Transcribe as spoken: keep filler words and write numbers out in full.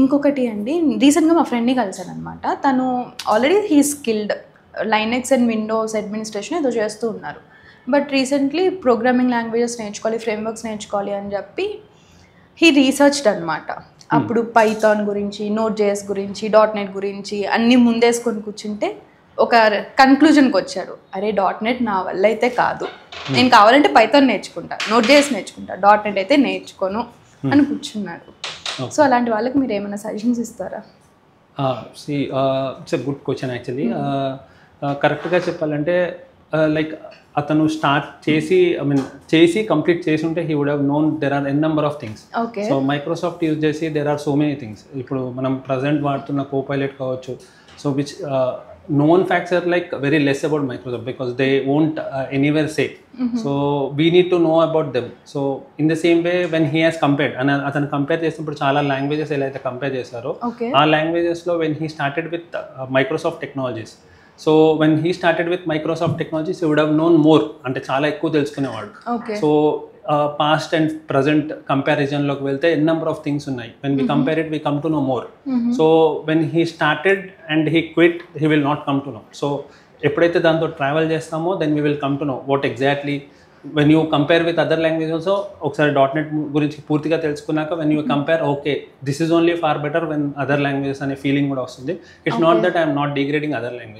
ఇంకొకటి అండి, రీసెంట్గా మా ఫ్రెండ్ని కలిసాను అనమాట. తను already he skilled Linux and Windows administration ఏదో చేస్తూ ఉన్నారు. బట్ రీసెంట్లీ ప్రోగ్రామింగ్ లాంగ్వేజెస్ నేర్చుకోవాలి, ఫ్రేమ్వర్క్స్ నేర్చుకోవాలి అని చెప్పి హీ రీసెర్చ్డ్ అనమాట. అప్పుడు పైథాన్ గురించి, నోడ్.js గురించి, డాట్ నెట్ గురించి అన్నీ ముందేసుకొని కూర్చుంటే ఒక కన్క్లూజన్కి వచ్చాడు. అరే డాట్ నెట్ నా వల్ల అయితే కాదు, నేను కావాలంటే పైథాన్ నేర్చుకుంటా, నోడ్.js నేర్చుకుంటా, డాట్ నెట్ అయితే నేర్చుకోను అని కూర్చున్నాడు. సో అలాంటి వాళ్ళకి మీరు ఏమైనా సజెషన్స్ ఇస్తారా? It's a good question actually. కరెక్ట్గా చెప్పాలంటే లైక్ అతను స్టార్ట్ చేసి ఐ మీన్ చేసి కంప్లీట్ చేసి ఉంటే he would have known there are N number of things. So Microsoft use చేసి there are so many things. ఇప్పుడు మనం ప్రజెంట్ వాడుతున్న కోపైలట్ కావచ్చు. So which known facts are like very less about Microsoft because they won't uh, anywhere say. Mm-hmm. So we need to know about them. So in the same way when he has compared, and athan compare chestunnappudu chaala languages ela aithe compare chesaro aa languages lo when he started with uh, Microsoft technologies. So when he started with Microsoft technologies he would have known more, ante chaala ekku telusukune vaadu. So uh, past and present comparison loku velthe n number of things unnai. When we mm-hmm. compare it we come to know more. Mm-hmm. So when he started and he quit he will not come to know. So eppudaithe danto travel chestamo then we will come to know what exactly. When you compare with other languages also okkari .net gurinchi poorthiga telusukunnaka when you compare okay this is only far better when other languages ane feeling kuda vastundi. It's okay. Not that I am not degrading other languages.